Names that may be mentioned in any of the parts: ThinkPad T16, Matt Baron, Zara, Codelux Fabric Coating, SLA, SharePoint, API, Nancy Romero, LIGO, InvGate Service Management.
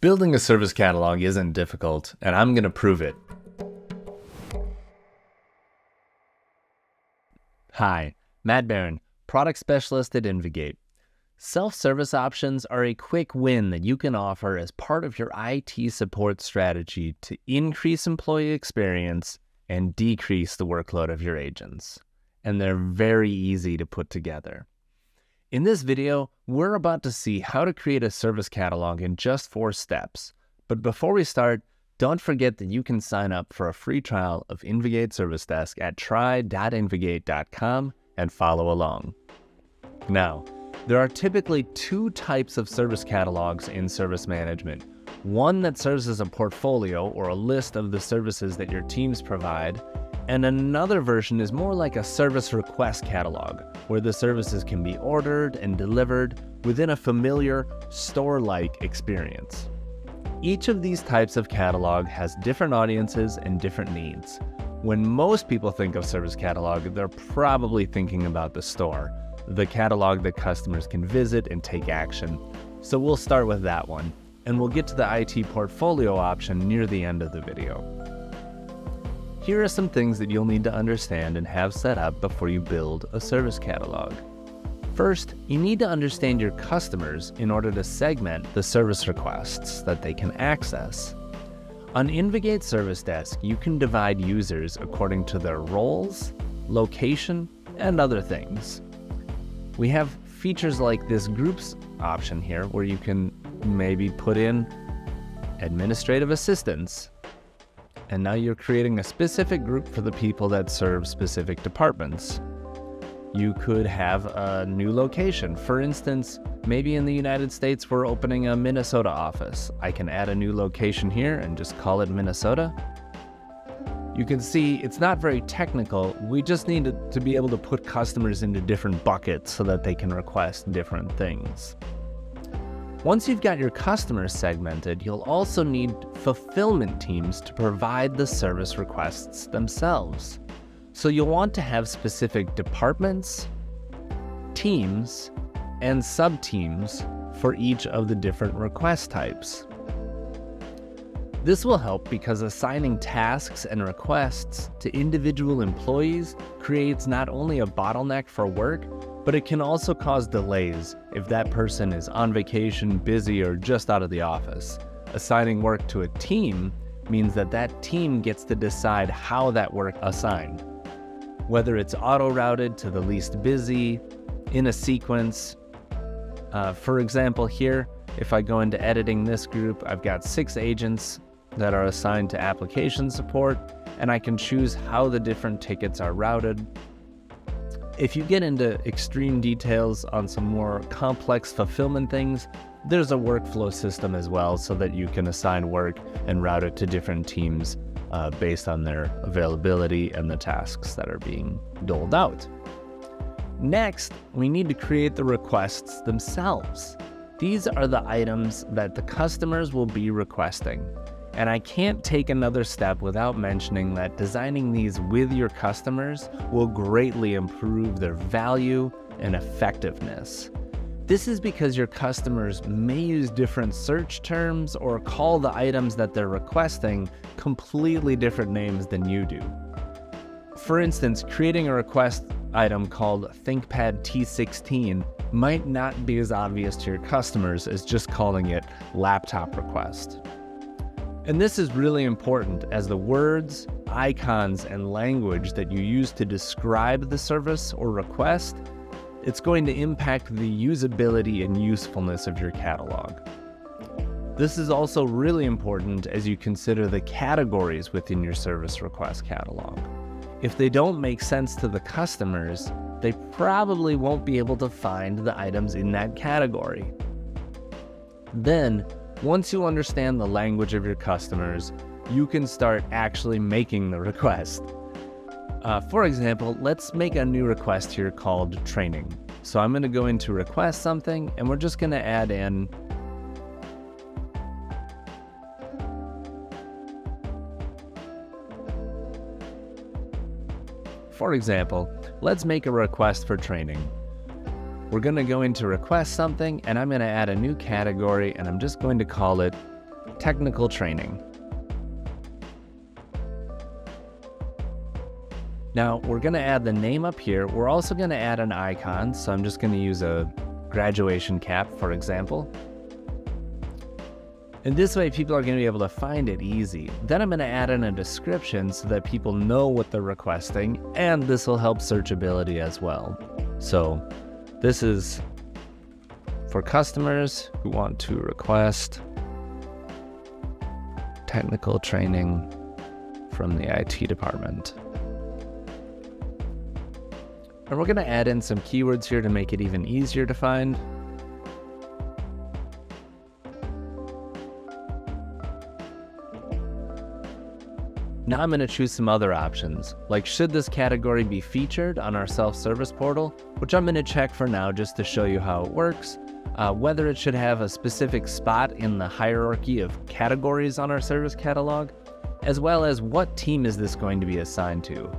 Building a service catalog isn't difficult, and I'm going to prove it. Hi, Matt Baron, product specialist at InvGate. Self-service options are a quick win that you can offer as part of your IT support strategy to increase employee experience and decrease the workload of your agents. And they're very easy to put together. In this video, we're about to see how to create a service catalog in just 4 steps. But before we start, don't forget that you can sign up for a free trial of InvGate Service Desk at try.invgate.com and follow along. Now, there are typically 2 types of service catalogs in service management. One that serves as a portfolio or a list of the services that your teams provide, and another version is more like a service request catalog, where the services can be ordered and delivered within a familiar, store-like experience. Each of these types of catalog has different audiences and different needs. When most people think of service catalog, they're probably thinking about the store, the catalog that customers can visit and take action. So we'll start with that one, and we'll get to the IT portfolio option near the end of the video. Here are some things that you'll need to understand and have set up before you build a service catalog. First, you need to understand your customers in order to segment the service requests that they can access. On InvGate Service Desk, you can divide users according to their roles, location, and other things. We have features like this groups option here, where you can maybe put in administrative assistants. And now you're creating a specific group for the people that serve specific departments. You could have a new location. For instance, maybe in the United States, we're opening a Minnesota office. I can add a new location here and just call it Minnesota. You can see it's not very technical. We just need to be able to put customers into different buckets so that they can request different things. Once you've got your customers segmented, you'll also need fulfillment teams to provide the service requests themselves. So you'll want to have specific departments, teams, and sub-teams for each of the different request types. This will help because assigning tasks and requests to individual employees creates not only a bottleneck for work, but it can also cause delays if that person is on vacation, busy, or just out of the office. Assigning work to a team means that that team gets to decide how that work is assigned, whether it's auto-routed to the least busy, in a sequence. For example here, if I go into editing this group, I've got 6 agents that are assigned to application support, and I can choose how the different tickets are routed. If you get into extreme details on some more complex fulfillment things, there's a workflow system as well so that you can assign work and route it to different teams based on their availability and the tasks that are being doled out. Next, we need to create the requests themselves. These are the items that the customers will be requesting. And I can't take another step without mentioning that designing these with your customers will greatly improve their value and effectiveness. This is because your customers may use different search terms or call the items that they're requesting completely different names than you do. For instance, creating a request item called ThinkPad T16 might not be as obvious to your customers as just calling it laptop request. And this is really important as the words, icons, and language that you use to describe the service or request, it's going to impact the usability and usefulness of your catalog. This is also really important as you consider the categories within your service request catalog. If they don't make sense to the customers, they probably won't be able to find the items in that category. Then, once you understand the language of your customers, you can start actually making the request. For example, let's make a new request here called training. So I'm going to go into request something, and we're just going to add in for example, let's make a request for training. We're going to go into request something, and I'm going to add a new category, and I'm just going to call it technical training. Now we're going to add the name up here. We're also going to add an icon, so I'm just going to use a graduation cap, for example. And this way people are going to be able to find it easy. Then I'm going to add in a description so that people know what they're requesting, and this will help searchability as well. So this is for customers who want to request technical training from the IT department. And we're going to add in some keywords here to make it even easier to find. Now I'm going to choose some other options, like should this category be featured on our self-service portal, which I'm going to check for now just to show you how it works, whether it should have a specific spot in the hierarchy of categories on our service catalog, as well as what team is this going to be assigned to.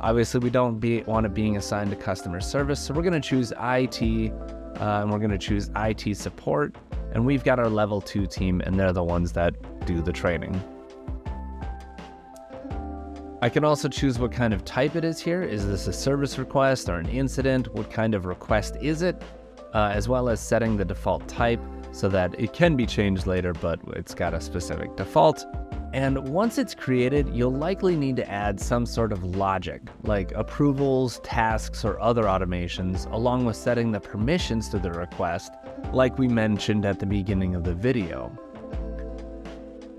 Obviously, we don't want it being assigned to customer service, so we're going to choose IT, and we're going to choose IT support, and we've got our level 2 team, and they're the ones that do the training. I can also choose what kind of type it is here. Is this a service request or an incident? What kind of request is it? As well as setting the default type so that it can be changed later, but it's got a specific default. And once it's created, you'll likely need to add some sort of logic, like approvals, tasks, or other automations, along with setting the permissions to the request, like we mentioned at the beginning of the video.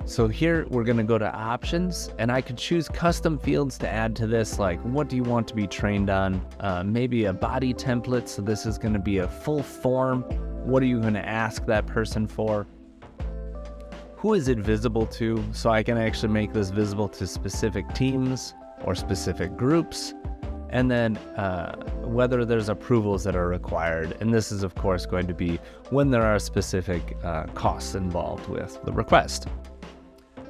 So here we're going to go to options, and I could choose custom fields to add to this, like what do you want to be trained on, maybe a body template, so this is going to be a full form, what are you going to ask that person for? Who is it visible to? So I can actually make this visible to specific teams or specific groups. And then whether there's approvals that are required. And this is of course going to be when there are specific costs involved with the request.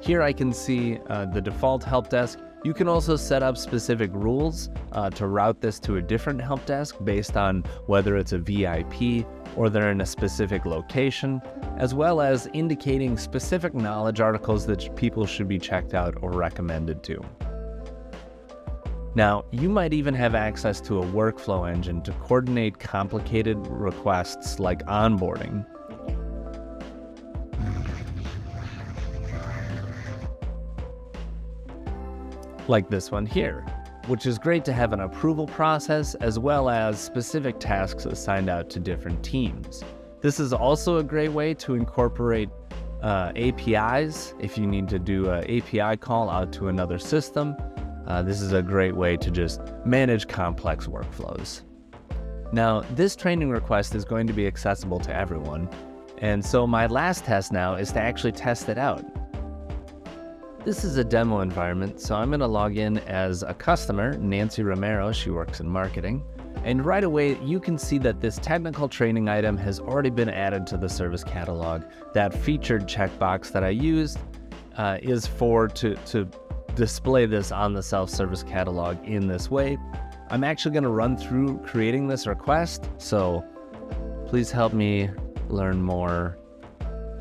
Here I can see the default help desk. You can also set up specific rules to route this to a different help desk based on whether it's a VIP or they're in a specific location, as well as indicating specific knowledge articles that people should be checked out or recommended to. Now, you might even have access to a workflow engine to coordinate complicated requests like onboarding. Like this one here, which is great to have an approval process as well as specific tasks assigned out to different teams. This is also a great way to incorporate APIs if you need to do an API call out to another system. This is a great way to just manage complex workflows. Now, this training request is going to be accessible to everyone, and so my last test now is to actually test it out. This is a demo environment, so I'm going to log in as a customer, Nancy Romero, she works in marketing, and right away you can see that this technical training item has already been added to the service catalog. That featured checkbox that I used is for to display this on the self-service catalog in this way. I'm actually going to run through creating this request, so please help me learn more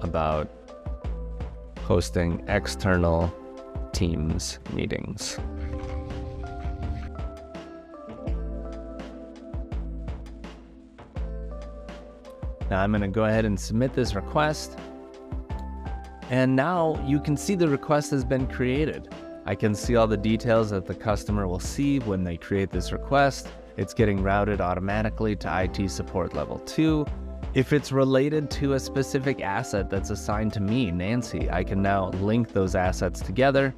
about hosting external Teams meetings. Now I'm going to go ahead and submit this request. And now you can see the request has been created. I can see all the details that the customer will see when they create this request. It's getting routed automatically to IT support level 2. If it's related to a specific asset that's assigned to me, Nancy, I can now link those assets together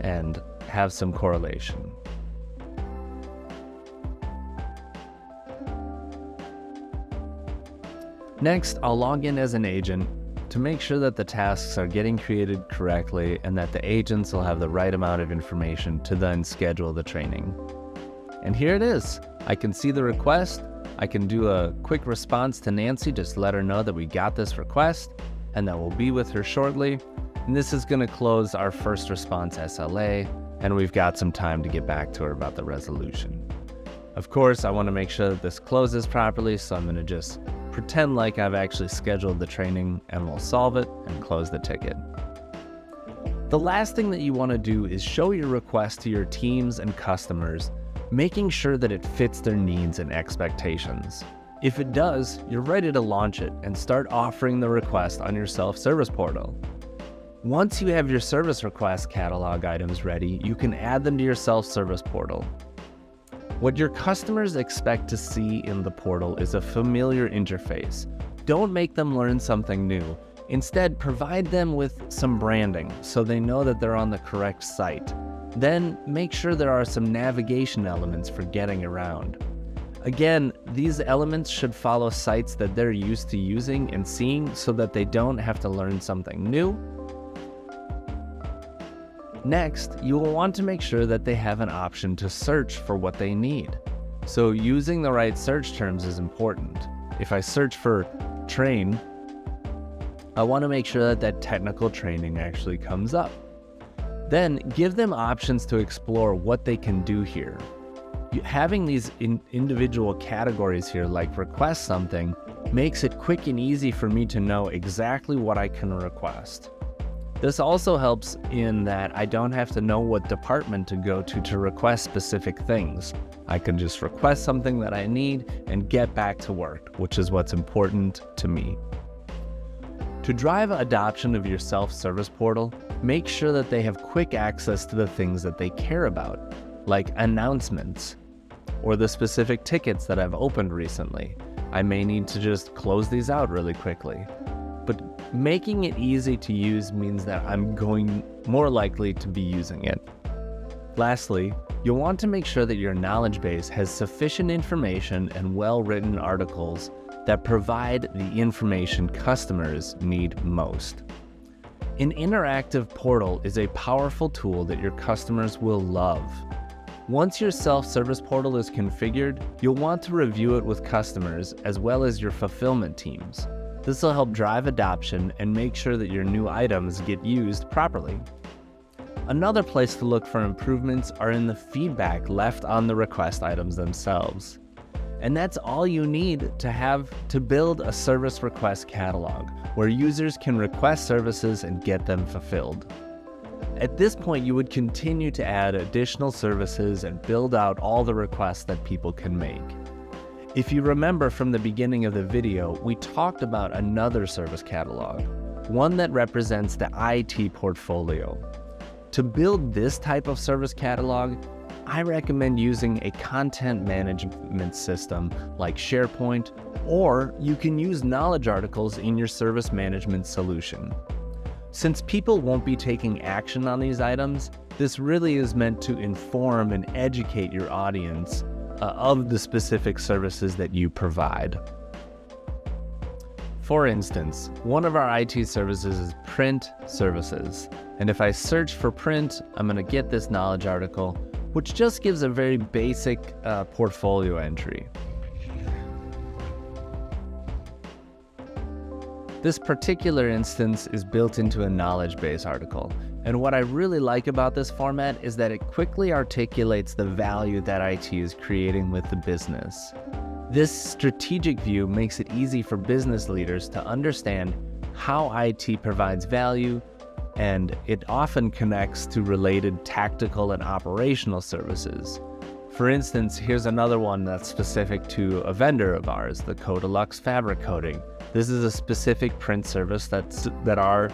and have some correlation. Next, I'll log in as an agent to make sure that the tasks are getting created correctly and that the agents will have the right amount of information to then schedule the training. And here it is. I can see the request. I can do a quick response to Nancy, just let her know that we got this request and that we'll be with her shortly. And this is going to close our first response SLA, and we've got some time to get back to her about the resolution. Of course, I want to make sure that this closes properly, so I'm going to just pretend like I've actually scheduled the training and we'll solve it and close the ticket. The last thing that you want to do is show your request to your teams and customers, making sure that it fits their needs and expectations. If it does, you're ready to launch it and start offering the request on your self-service portal. Once you have your service request catalog items ready, you can add them to your self-service portal. What your customers expect to see in the portal is a familiar interface. Don't make them learn something new. Instead, provide them with some branding so they know that they're on the correct site. Then make sure there are some navigation elements for getting around. Again, these elements should follow sites that they're used to using and seeing so that they don't have to learn something new. Next, you will want to make sure that they have an option to search for what they need. So using the right search terms is important. If I search for train, I want to make sure that that technical training actually comes up. Then give them options to explore what they can do here. Having these individual categories here, like request something, makes it quick and easy for me to know exactly what I can request. This also helps in that I don't have to know what department to go to request specific things. I can just request something that I need and get back to work, which is what's important to me. To drive adoption of your self-service portal, make sure that they have quick access to the things that they care about, like announcements or the specific tickets that I've opened recently. I may need to just close these out really quickly. But making it easy to use means that I'm more likely to be using it. Lastly, you'll want to make sure that your knowledge base has sufficient information and well-written articles that provide the information customers need most. An interactive portal is a powerful tool that your customers will love. Once your self-service portal is configured, you'll want to review it with customers as well as your fulfillment teams. This will help drive adoption and make sure that your new items get used properly. Another place to look for improvements are in the feedback left on the request items themselves. And that's all you need to build a service request catalog, where users can request services and get them fulfilled. At this point, you would continue to add additional services and build out all the requests that people can make. If you remember from the beginning of the video, we talked about another service catalog, one that represents the IT portfolio. To build this type of service catalog, I recommend using a content management system like SharePoint, or you can use knowledge articles in your service management solution. Since people won't be taking action on these items, this really is meant to inform and educate your audience of the specific services that you provide. For instance, one of our IT services is print services. And if I search for print, I'm going to get this knowledge article, which just gives a very basic portfolio entry. This particular instance is built into a knowledge base article. And what I really like about this format is that it quickly articulates the value that IT is creating with the business. This strategic view makes it easy for business leaders to understand how IT provides value, and it often connects to related tactical and operational services. For instance, here's another one that's specific to a vendor of ours, the Codelux Fabric Coating. This is a specific print service that our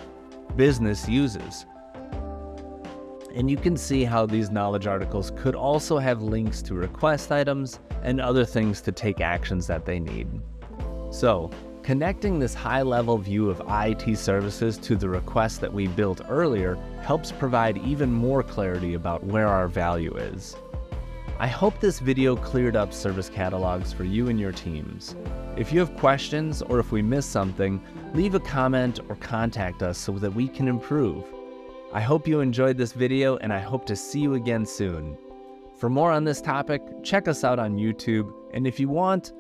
business uses. And you can see how these knowledge articles could also have links to request items and other things to take actions that they need. So, connecting this high-level view of IT services to the request that we built earlier helps provide even more clarity about where our value is. I hope this video cleared up service catalogs for you and your teams. If you have questions or if we missed something, leave a comment or contact us so that we can improve. I hope you enjoyed this video, and I hope to see you again soon. For more on this topic, check us out on YouTube, and if you want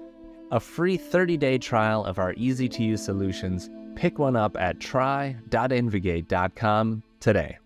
a free 30-day trial of our easy-to-use solutions, pick one up at try.invgate.com today.